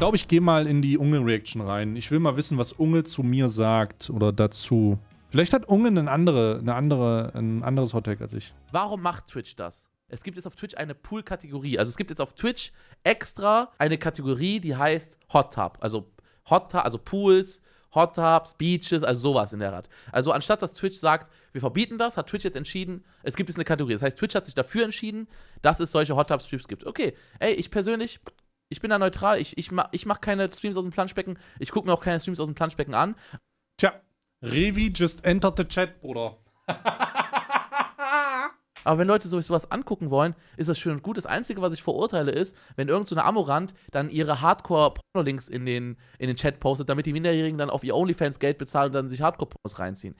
glaube, ich gehe mal in die Unge-Reaction rein. Ich will mal wissen, was Unge zu mir sagt oder dazu. Vielleicht hat Unge ein anderes Hottag als ich. Warum macht Twitch das? Es gibt jetzt auf Twitch eine Pool-Kategorie. Also es gibt jetzt auf Twitch extra eine Kategorie, die heißt Hot Tub. Also Hot Tub, also Pools, Hot Tubs, Beaches, also sowas in der Art. Also anstatt dass Twitch sagt, wir verbieten das, hat Twitch jetzt entschieden, es gibt jetzt eine Kategorie. Das heißt, Twitch hat sich dafür entschieden, dass es solche Hot Tub-Streams gibt. Okay, ey, ich persönlich... Ich bin da neutral, ich mach keine Streams aus dem Planschbecken, ich guck mir auch keine Streams aus dem Planschbecken an. Tja, Revi just entered the chat, Bruder. Aber wenn Leute sowas angucken wollen, ist das schön und gut. Das Einzige, was ich verurteile, ist, wenn irgend so eine Amouranth dann ihre Hardcore-Porno-Links in den Chat postet, damit die Minderjährigen dann auf ihr OnlyFans Geld bezahlen und dann sich Hardcore-Pornos reinziehen.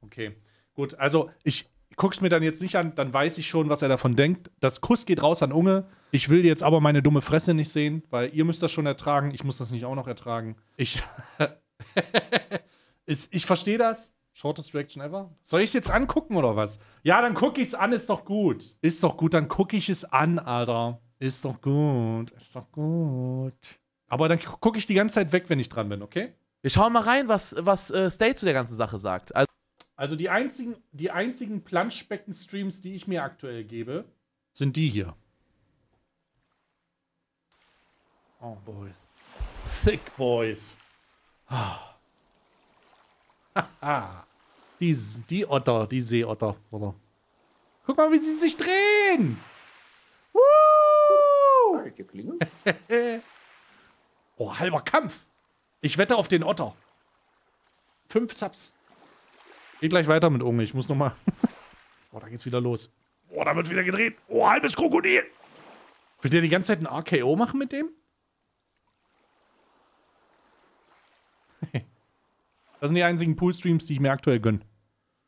Okay, gut, also ich... Guck's mir dann jetzt nicht an, dann weiß ich schon, was er davon denkt. Das Kuss geht raus an Unge. Ich will jetzt aber meine dumme Fresse nicht sehen, weil ihr müsst das schon ertragen. Ich muss das nicht auch noch ertragen. Ich verstehe das. Shortest Reaction ever. Soll ich es jetzt angucken oder was? Ja, dann guck ich's an, ist doch gut. Ist doch gut, dann guck ich es an, Alter. Ist doch gut, ist doch gut. Aber dann guck ich die ganze Zeit weg, wenn ich dran bin, okay? Wir schauen mal rein, was Staiy zu der ganzen Sache sagt. Also die einzigen Planschbecken-Streams, die ich mir aktuell gebe, sind die hier. Oh, boys. Thick boys. Ah. Die Otter, die Seeotter. Oder? Guck mal, wie sie sich drehen. Woo! Oh, halber Kampf. Ich wette auf den Otter. 5 Subs. Geht gleich weiter mit Unge, ich muss nochmal. Oh, da geht's wieder los. Oh, da wird wieder gedreht. Oh, halbes Krokodil. Will der die ganze Zeit ein RKO machen mit dem? Das sind die einzigen Poolstreams, die ich mir aktuell gönne.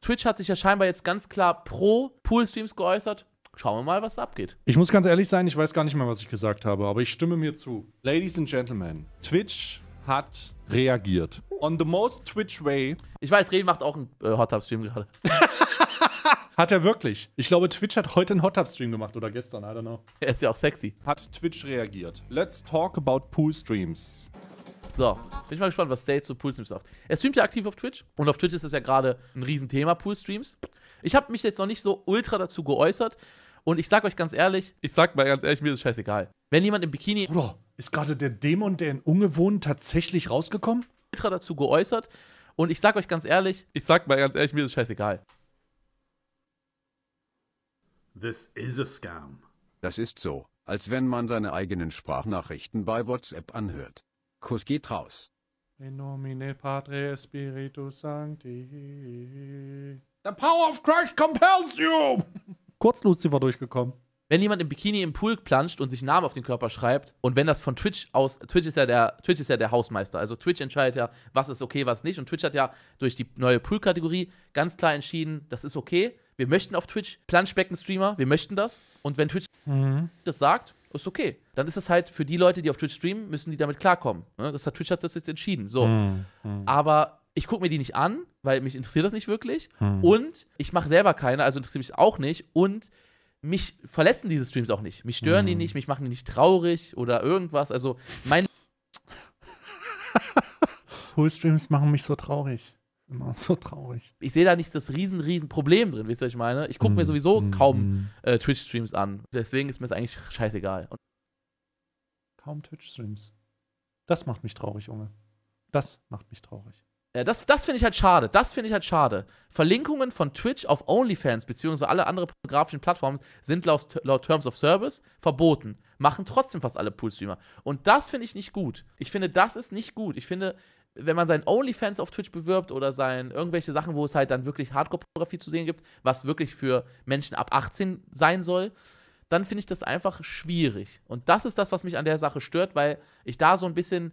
Twitch hat sich ja scheinbar jetzt ganz klar pro Poolstreams geäußert. Schauen wir mal, was abgeht. Ich muss ganz ehrlich sein, ich weiß gar nicht mehr, was ich gesagt habe, aber ich stimme mir zu. Ladies and Gentlemen, Twitch hat reagiert. On the most Twitch way. Ich weiß, Revi macht auch einen Hot Tub Stream gerade. Hat er wirklich? Ich glaube, Twitch hat heute einen Hot Tub Stream gemacht oder gestern, I don't know. Er ist ja auch sexy. Hat Twitch reagiert. Let's talk about Pool Streams. So, bin ich mal gespannt, was Staiy zu Pool Streams sagt. Er streamt ja aktiv auf Twitch und auf Twitch ist das ja gerade ein Riesenthema, Pool Streams. Ich habe mich jetzt noch nicht so ultra dazu geäußert und ich sag euch ganz ehrlich, mir ist scheißegal. Wenn jemand im Bikini... Bruder, ist gerade der Dämon, der in Unge wohnt, tatsächlich rausgekommen? Ultra dazu geäußert und ich sag euch ganz ehrlich, mir ist scheißegal. This is a scam. Das ist so, als wenn man seine eigenen Sprachnachrichten bei WhatsApp anhört. Kuss geht raus. In nomine Patri et Spiritus Sancti. The power of Christ compels you! Kurz Lucifer durchgekommen. Wenn jemand im Bikini im Pool planscht und sich Namen auf den Körper schreibt und wenn das von Twitch aus, Twitch ist ja der Hausmeister, also Twitch entscheidet ja, was ist okay, was nicht und Twitch hat ja durch die neue Pool-Kategorie ganz klar entschieden, das ist okay, wir möchten auf Twitch Planschbecken-Streamer, wir möchten das und wenn Twitch das sagt, ist okay. Dann ist es halt für die Leute, die auf Twitch streamen, müssen die damit klarkommen. Das hat Twitch das jetzt entschieden, so. Aber ich gucke mir die nicht an, weil mich interessiert das nicht wirklich und ich mache selber keine, also interessiert mich auch nicht und mich verletzen diese Streams auch nicht. Mich stören die nicht, mich machen die nicht traurig oder irgendwas. Also, meine. Poolstreams machen mich so traurig. Immer so traurig. Ich sehe da nicht das riesen Problem drin, wisst ihr, was ich meine? Ich gucke mir sowieso kaum Twitch-Streams an. Deswegen ist mir das eigentlich scheißegal. Und kaum Twitch-Streams. Das macht mich traurig, Unge. Das macht mich traurig. Das finde ich halt schade. Verlinkungen von Twitch auf OnlyFans bzw. alle anderen pornografischen Plattformen sind laut Terms of Service verboten. Machen trotzdem fast alle Poolstreamer. Und das finde ich nicht gut. Ich finde, das ist nicht gut. Ich finde, wenn man seinen OnlyFans auf Twitch bewirbt oder irgendwelche Sachen, wo es halt dann wirklich Hardcore-Pornografie zu sehen gibt, was wirklich für Menschen ab 18 sein soll, dann finde ich das einfach schwierig. Und das ist das, was mich an der Sache stört, weil ich da so ein bisschen...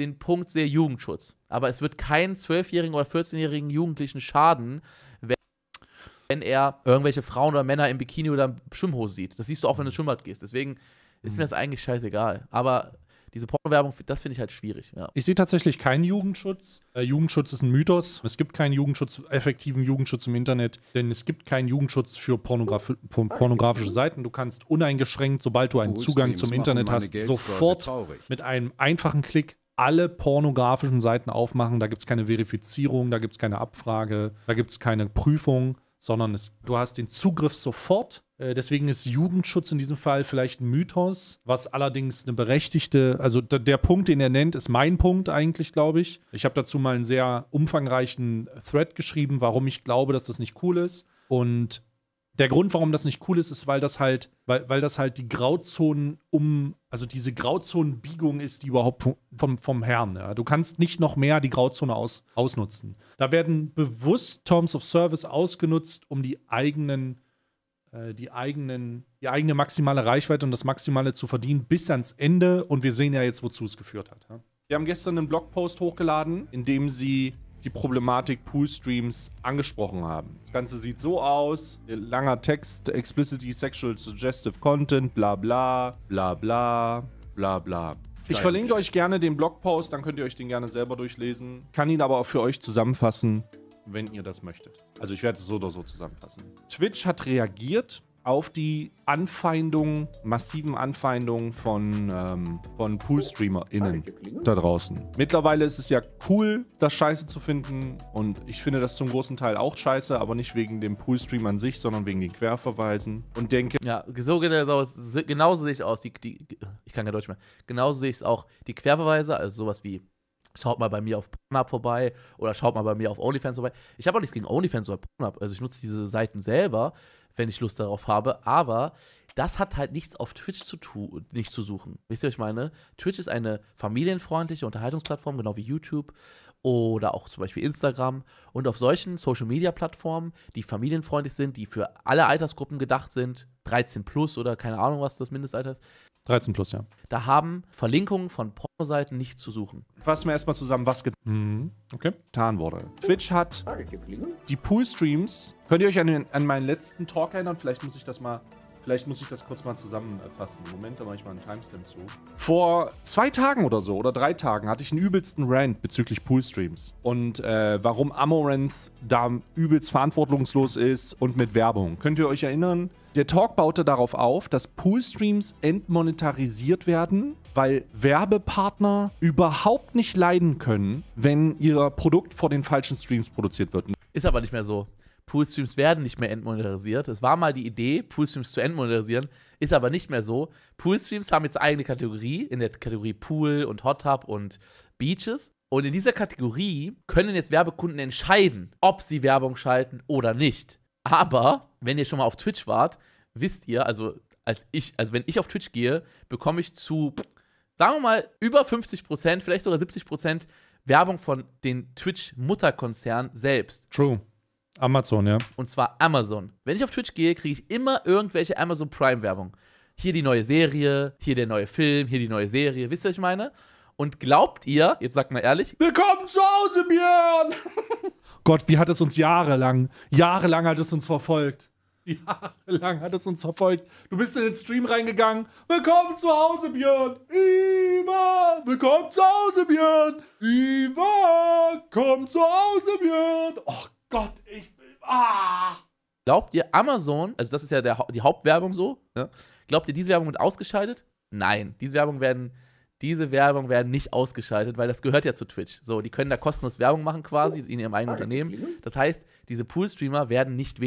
den Punkt sehr Jugendschutz. Aber es wird keinen 12-jährigen oder 14-jährigen Jugendlichen schaden, wenn er irgendwelche Frauen oder Männer im Bikini oder Schwimmhose sieht. Das siehst du auch, wenn du ins Schwimmbad gehst. Deswegen ist mir das eigentlich scheißegal. Aber diese Pornowerbung, das finde ich halt schwierig. Ja. Ich sehe tatsächlich keinen Jugendschutz. Jugendschutz ist ein Mythos. Es gibt keinen Jugendschutz, effektiven Jugendschutz im Internet, denn es gibt keinen Jugendschutz für pornografische Seiten. Du kannst uneingeschränkt, sobald du einen Zugang zum Internet hast, sofort mit einem einfachen Klick alle pornografischen Seiten aufmachen. Da gibt es keine Verifizierung, da gibt es keine Abfrage, da gibt es keine Prüfung, sondern du hast den Zugriff sofort. Deswegen ist Jugendschutz in diesem Fall vielleicht ein Mythos, was allerdings eine berechtigte, also der Punkt, den er nennt, ist mein Punkt eigentlich, glaube ich. Ich habe dazu mal einen sehr umfangreichen Thread geschrieben, warum ich glaube, dass das nicht cool ist. Und der Grund, warum das nicht cool ist, ist, weil das halt die Grauzonen also diese Grauzonenbiegung ist, die überhaupt vom Herrn. Ja. Du kannst nicht noch mehr die Grauzone ausnutzen. Da werden bewusst Terms of Service ausgenutzt, um die eigene maximale Reichweite und das Maximale zu verdienen bis ans Ende. Und wir sehen ja jetzt, wozu es geführt hat. Ja. Wir haben gestern einen Blogpost hochgeladen, in dem sie die Problematik Poolstreams angesprochen haben. Das Ganze sieht so aus, langer Text, explicitly sexual suggestive content, bla bla, bla bla, bla bla. Ich verlinke euch gerne den Blogpost, dann könnt ihr euch den gerne selber durchlesen. Kann ihn aber auch für euch zusammenfassen, wenn ihr das möchtet. Also ich werde es so oder so zusammenfassen. Twitch hat reagiert auf die Anfeindungen, massiven Anfeindungen von Poolstreamer*innen da draußen. Mittlerweile ist es ja cool, das scheiße zu finden, und ich finde das zum großen Teil auch scheiße, aber nicht wegen dem Poolstream an sich, sondern wegen den Querverweisen, und denke... Ja, so geht das aus. Genauso sehe ich aus. Ich kann kein Deutsch mehr. Genauso sehe ich es auch. Die Querverweise, also sowas wie: Schaut mal bei mir auf Pornhub vorbei oder schaut mal bei mir auf OnlyFans vorbei. Ich habe auch nichts gegen OnlyFans oder Pornhub. Also ich nutze diese Seiten selber, wenn ich Lust darauf habe. Aber das hat halt nichts auf Twitch zu suchen. Wisst ihr, was ich meine? Twitch ist eine familienfreundliche Unterhaltungsplattform, genau wie YouTube oder auch zum Beispiel Instagram. Und auf solchen Social-Media-Plattformen, die familienfreundlich sind, die für alle Altersgruppen gedacht sind, 13+ oder keine Ahnung, was das Mindestalter ist, 13+, ja. Da haben Verlinkungen von Pornoseiten nichts zu suchen. Fassen wir erstmal zusammen, was getan wurde. Twitch hat die Poolstreams. Könnt ihr euch an meinen letzten Talk erinnern? Vielleicht muss ich das kurz mal zusammenfassen. Moment, da mache ich mal einen Timestamp zu. Vor 2 Tagen oder so, oder 3 Tagen, hatte ich einen übelsten Rant bezüglich Poolstreams. Und warum Amouranth da übelst verantwortungslos ist und mit Werbung. Könnt ihr euch erinnern? Der Talk baute darauf auf, dass Poolstreams entmonetarisiert werden, weil Werbepartner überhaupt nicht leiden können, wenn ihr Produkt vor den falschen Streams produziert wird. Ist aber nicht mehr so. Poolstreams werden nicht mehr entmonetarisiert. Es war mal die Idee, Poolstreams zu entmonetarisieren, ist aber nicht mehr so. Poolstreams haben jetzt eigene Kategorie, in der Kategorie Pool und Hot Tub und Beaches. Und in dieser Kategorie können jetzt Werbekunden entscheiden, ob sie Werbung schalten oder nicht. Aber wenn ihr schon mal auf Twitch wart, wisst ihr, also wenn ich auf Twitch gehe, bekomme ich zu, sagen wir mal, über 50%, vielleicht sogar 70% Werbung von den Twitch-Mutterkonzern selbst. True. Amazon, ja. Und zwar Amazon. Wenn ich auf Twitch gehe, kriege ich immer irgendwelche Amazon Prime-Werbung. Hier die neue Serie, hier der neue Film, hier die neue Serie. Wisst ihr, was ich meine? Und glaubt ihr, jetzt sagt mal ehrlich, willkommen zu Hause, Björn! Gott, wie hat es uns jahrelang hat es uns verfolgt. Jahrelang hat es uns verfolgt. Du bist in den Stream reingegangen. Willkommen zu Hause, Björn! Iva! Willkommen zu Hause, Björn! Iva! Komm zu Hause, Björn! Oh Gott, ich will... Ah! Glaubt ihr, Amazon, also das ist ja die Hauptwerbung so, ne? Glaubt ihr, diese Werbung wird ausgeschaltet? Nein, diese Werbung werden nicht ausgeschaltet, weil das gehört ja zu Twitch. So, die können da kostenlos Werbung machen quasi in ihrem eigenen Unternehmen. Das heißt, diese Poolstreamer werden nicht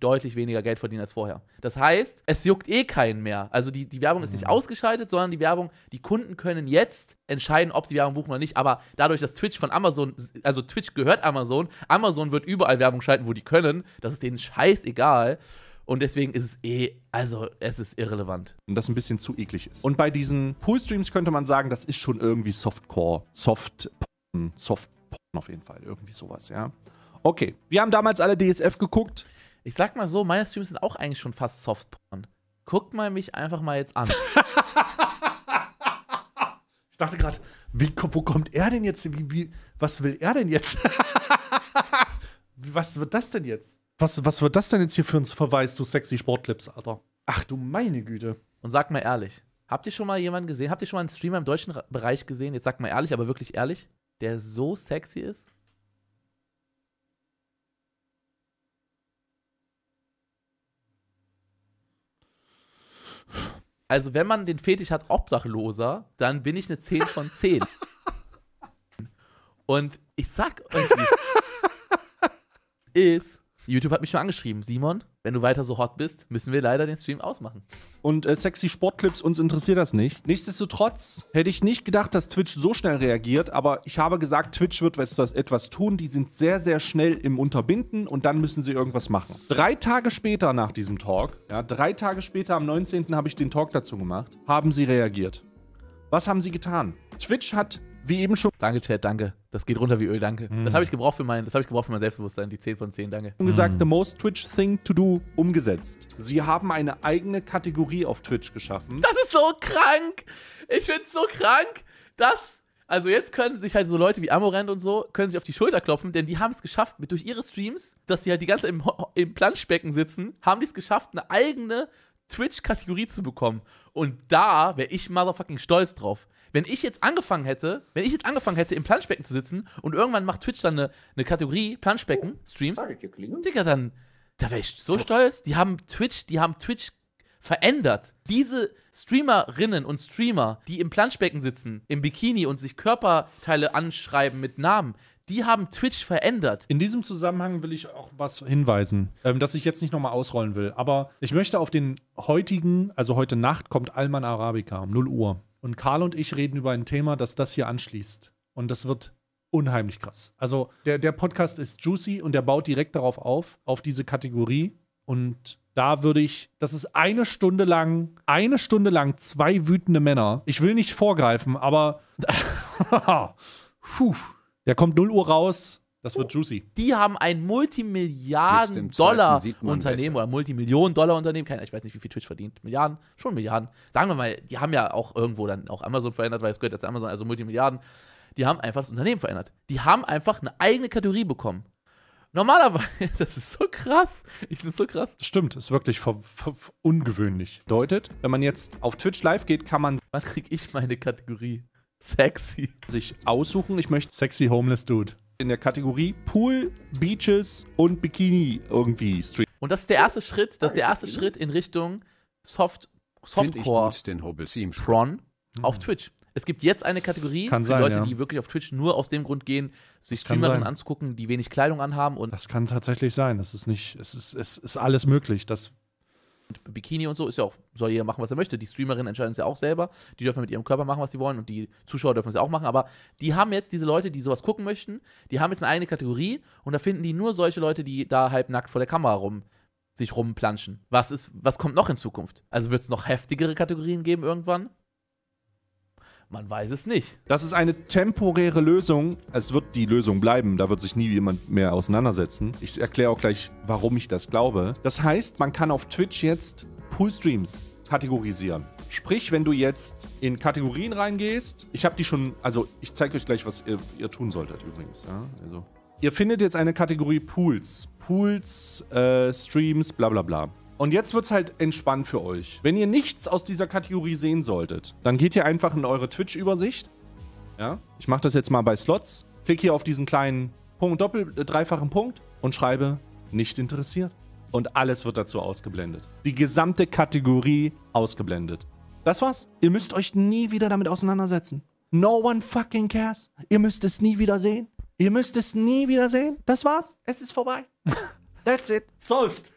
deutlich weniger Geld verdienen als vorher. Das heißt, es juckt eh keinen mehr. Also die Werbung ist nicht ausgeschaltet, sondern die Kunden können jetzt entscheiden, ob sie Werbung buchen oder nicht. Aber dadurch, dass Twitch von Amazon, also Twitch gehört Amazon, Amazon wird überall Werbung schalten, wo die können. Das ist denen scheißegal. Und deswegen ist es es ist irrelevant. Und das ein bisschen zu eklig ist. Und bei diesen Poolstreams könnte man sagen, das ist schon irgendwie Softcore, Softporn auf jeden Fall, irgendwie sowas, ja. Okay, wir haben damals alle DSF geguckt. Ich sag mal so, meine Streams sind auch eigentlich schon fast Softporn. Guckt mal mich einfach mal jetzt an. Ich dachte gerade, wo kommt er denn jetzt? Was will er denn jetzt? Was wird das denn jetzt? Was wird das denn jetzt hier für ein Verweis zu sexy Sportclips, Alter? Ach du meine Güte. Und sag mal ehrlich, Habt ihr schon mal jemanden gesehen? Habt ihr schon mal einen Streamer im deutschen Bereich gesehen? Jetzt sagt mal ehrlich, aber wirklich ehrlich, der so sexy ist? Also wenn man den Fetisch hat, Obdachloser, dann bin ich eine 10 von 10. Und ich sag euch, wie es ist. YouTube hat mich schon angeschrieben. Simon, wenn du weiter so hot bist, müssen wir leider den Stream ausmachen. Und sexy Sportclips, uns interessiert das nicht. Nichtsdestotrotz hätte ich nicht gedacht, dass Twitch so schnell reagiert, aber ich habe gesagt, Twitch wird etwas tun. Die sind sehr, sehr schnell im Unterbinden und dann müssen sie irgendwas machen. 3 Tage später nach diesem Talk, ja, 3 Tage später am 19. habe ich den Talk dazu gemacht, haben sie reagiert. Was haben sie getan? Twitch hat... wie eben schon. Danke, Chat, danke. Das geht runter wie Öl, danke. Das habe ich gebraucht für mein Selbstbewusstsein, die 10 von 10, danke. Und gesagt, the most Twitch thing to do umgesetzt. Sie haben eine eigene Kategorie auf Twitch geschaffen. Das ist so krank! Ich find's so krank, dass... Also jetzt können sich halt so Leute wie Amouranth und so, können sich auf die Schulter klopfen, denn die haben es geschafft, durch ihre Streams, dass die halt die ganze Zeit im Planschbecken sitzen, haben die es geschafft, eine eigene Twitch-Kategorie zu bekommen. Und da wäre ich motherfucking stolz drauf. Wenn ich jetzt angefangen hätte, im Planschbecken zu sitzen und irgendwann macht Twitch dann eine Kategorie Planschbecken-Streams, Digga, dann, da wäre ich so stolz. Die haben Twitch verändert. Diese Streamerinnen und Streamer, die im Planschbecken sitzen, im Bikini und sich Körperteile anschreiben mit Namen, die haben Twitch verändert. In diesem Zusammenhang will ich auch was hinweisen, dass ich jetzt nicht nochmal ausrollen will, aber ich möchte auf den heutigen, also heute Nacht kommt Alman Arabica um 0 Uhr. Und Karl und ich reden über ein Thema, das das hier anschließt. Und das wird unheimlich krass. Also der Podcast ist juicy und der baut direkt darauf auf diese Kategorie. Und da würde ich, das ist eine Stunde lang 2 wütende Männer. Ich will nicht vorgreifen, aber puh. Der kommt 0 Uhr raus, das wird juicy. Die haben ein Multimilliarden-Dollar-Unternehmen oder Multimillionen-Dollar-Unternehmen, ich weiß nicht, wie viel Twitch verdient, Milliarden, schon Milliarden. Sagen wir mal, die haben ja auch irgendwo dann auch Amazon verändert, weil es gehört ja zu Amazon, also Multimilliarden. Die haben einfach das Unternehmen verändert. Die haben einfach eine eigene Kategorie bekommen. Normalerweise, das ist so krass. Ich finde es so krass. Das stimmt, ist wirklich ungewöhnlich. Bedeutet, wenn man jetzt auf Twitch live geht, kann man... Wann kriege ich meine Kategorie? Sexy. Sich aussuchen, ich möchte Sexy Homeless Dude. In der Kategorie Pool, Beaches und Bikini irgendwie streamen. Und das ist der erste Schritt, in Richtung Softcore Porn auf Twitch. Es gibt jetzt eine Kategorie für Leute, die wirklich auf Twitch nur aus dem Grund gehen, sich Streamerinnen anzugucken, die wenig Kleidung anhaben. Und das kann tatsächlich sein. Das ist nicht, es ist alles möglich. Das Bikini und so, ist ja auch, soll jeder machen, was er möchte. Die Streamerinnen entscheiden es ja auch selber. Die dürfen mit ihrem Körper machen, was sie wollen und die Zuschauer dürfen es auch machen. Aber die haben jetzt, diese Leute, die sowas gucken möchten, die haben jetzt eine eigene Kategorie und da finden die nur solche Leute, die da halbnackt vor der Kamera sich rumplanschen. Was kommt noch in Zukunft? Also wird es noch heftigere Kategorien geben irgendwann? Man weiß es nicht. Das ist eine temporäre Lösung. Es wird die Lösung bleiben. Da wird sich nie jemand mehr auseinandersetzen. Ich erkläre auch gleich, warum ich das glaube. Das heißt, man kann auf Twitch jetzt Poolstreams kategorisieren. Sprich, wenn du jetzt in Kategorien reingehst. Ich habe die schon, also ich zeige euch gleich, was ihr tun solltet übrigens. Ja, also. Ihr findet jetzt eine Kategorie Pools. Pools, Streams, bla bla bla. Und jetzt wird's halt entspannt für euch. Wenn ihr nichts aus dieser Kategorie sehen solltet, dann geht ihr einfach in eure Twitch-Übersicht. Ja, ich mache das jetzt mal bei Slots. Klick hier auf diesen kleinen Punkt, dreifachen Punkt und schreibe nicht interessiert. Und alles wird dazu ausgeblendet. Die gesamte Kategorie ausgeblendet. Das war's. Ihr müsst euch nie wieder damit auseinandersetzen. No one fucking cares. Ihr müsst es nie wieder sehen. Ihr müsst es nie wieder sehen. Das war's. Es ist vorbei. That's it. Solved.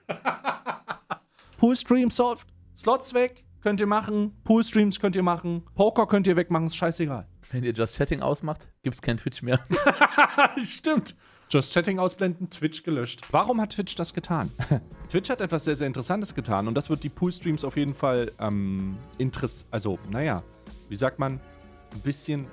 Poolstream solved. Slots weg, könnt ihr machen. Poolstreams könnt ihr machen. Poker könnt ihr wegmachen, ist scheißegal. Wenn ihr Just Chatting ausmacht, gibt's kein Twitch mehr. Stimmt. Just Chatting ausblenden, Twitch gelöscht. Warum hat Twitch das getan? Twitch hat etwas sehr, sehr Interessantes getan und das wird die Poolstreams auf jeden Fall also, naja, wie sagt man, ein bisschen...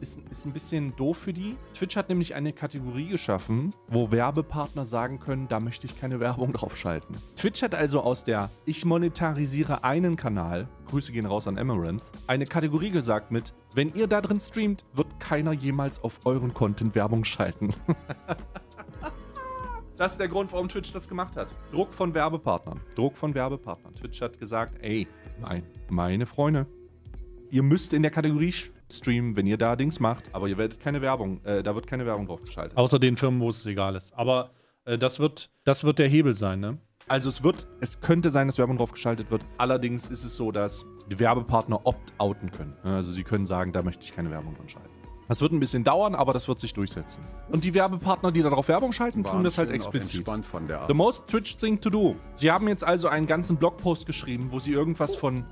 Ist ein bisschen doof für die. Twitch hat nämlich eine Kategorie geschaffen, wo Werbepartner sagen können, da möchte ich keine Werbung draufschalten. Twitch hat also aus der ich monetarisiere einen Kanal, Grüße gehen raus an Emerams, eine Kategorie gesagt mit, wenn ihr da drin streamt, wird keiner jemals auf euren Content Werbung schalten. Das ist der Grund, warum Twitch das gemacht hat. Druck von Werbepartnern. Twitch hat gesagt, ey, Nein, meine Freunde. Ihr müsst in der Kategorie streamen, wenn ihr da Dings macht, aber ihr werdet keine Werbung, da wird keine Werbung drauf geschaltet. Außer den Firmen, wo es egal ist. Aber das wird der Hebel sein, ne? Also es könnte sein, dass Werbung drauf geschaltet wird. Allerdings ist es so, dass die Werbepartner opt-outen können. Also sie können sagen, da möchte ich keine Werbung dran schalten. Das wird ein bisschen dauern, aber das wird sich durchsetzen. Und die Werbepartner, die darauf Werbung schalten, tun das halt explizit. Von der Art. The most Twitch thing to do. Sie haben jetzt also einen ganzen Blogpost geschrieben, wo sie irgendwas von,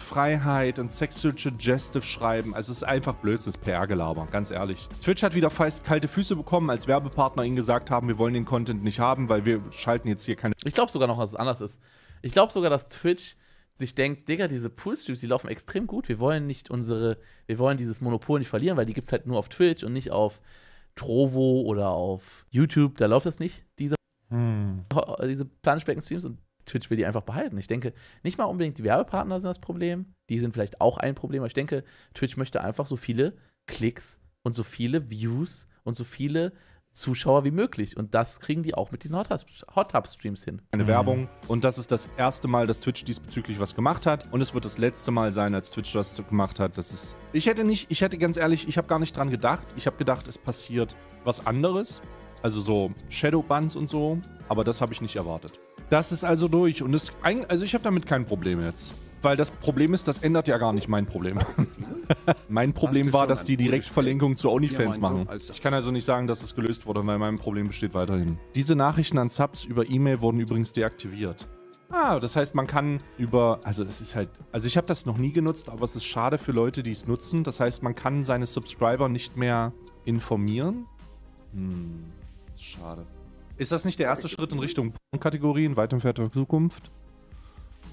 Freiheit und sexual suggestive schreiben. Also es ist einfach Blödsinn, PR-Gelaber, ganz ehrlich. Twitch hat wieder fast kalte Füße bekommen, als Werbepartner ihnen gesagt haben, wir wollen den Content nicht haben, weil wir schalten jetzt hier keine... Ich glaube sogar noch, dass es anders ist. Ich glaube sogar, dass Twitch... sich denkt, Digga, diese Poolstreams, die laufen extrem gut. Wir wollen nicht dieses Monopol nicht verlieren, weil die gibt es halt nur auf Twitch und nicht auf Trovo oder auf YouTube. Da läuft das nicht, diese Planschbecken-Streams, und Twitch will die einfach behalten. Ich denke, nicht mal unbedingt die Werbepartner sind das Problem. Die sind vielleicht auch ein Problem, aber ich denke, Twitch möchte einfach so viele Klicks und so viele Views und so viele Zuschauer wie möglich. Und das kriegen die auch mit diesen Hot-Tub-Streams hin. Eine Werbung. Und das ist das erste Mal, dass Twitch diesbezüglich was gemacht hat. Und es wird das letzte Mal sein, als Twitch was gemacht hat. Das ist... Ich hätte ganz ehrlich, ich habe gar nicht dran gedacht. Ich habe gedacht, es passiert was anderes. Also so Shadowbans und so. Aber das habe ich nicht erwartet. Das ist also durch. Und das... Also ich habe damit kein Problem jetzt. Weil das Problem ist, das ändert ja gar nicht mein Problem. Mein Problem war, dass die Direktverlinkung zu OnlyFans machen. Ich kann also nicht sagen, dass das gelöst wurde, weil mein Problem besteht weiterhin. Diese Nachrichten an Subs über E-Mail wurden übrigens deaktiviert. Ah, das heißt, man kann über... Also das ist halt... Also ich habe das noch nie genutzt, aber es ist schade für Leute, die es nutzen. Das heißt, man kann seine Subscriber nicht mehr informieren. Ist schade. Ist das nicht der erste Schritt in Richtung Porn-Kategorie in weit entfernter Zukunft?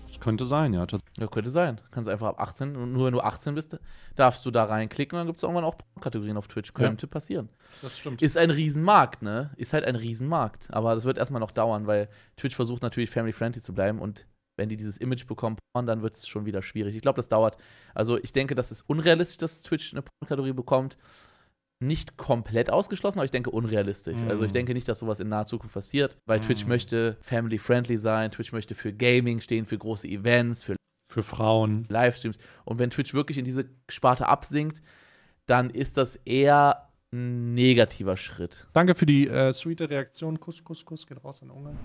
Das könnte sein, ja. Ja, könnte sein. Kannst einfach ab 18, und nur wenn du 18 bist, darfst du da reinklicken und dann gibt es irgendwann auch Kategorien auf Twitch. Könnte passieren. Das stimmt. Ist ein Riesenmarkt, ne? Ist halt ein Riesenmarkt. Aber das wird erstmal noch dauern, weil Twitch versucht natürlich family-friendly zu bleiben, und wenn die dieses Image bekommen, dann wird es schon wieder schwierig. Ich glaube, das dauert. Also ich denke, das ist unrealistisch, dass Twitch eine Porn-Kategorie bekommt. Nicht komplett ausgeschlossen, aber ich denke unrealistisch. Also ich denke nicht, dass sowas in naher Zukunft passiert, weil Twitch möchte family-friendly sein, Twitch möchte für Gaming stehen, für große Events, für Frauen, Livestreams. Und wenn Twitch wirklich in diese Sparte absinkt, dann ist das eher ein negativer Schritt. Danke für die sweete Reaktion. Kuss, Kuss, Kuss, geht raus an Unge.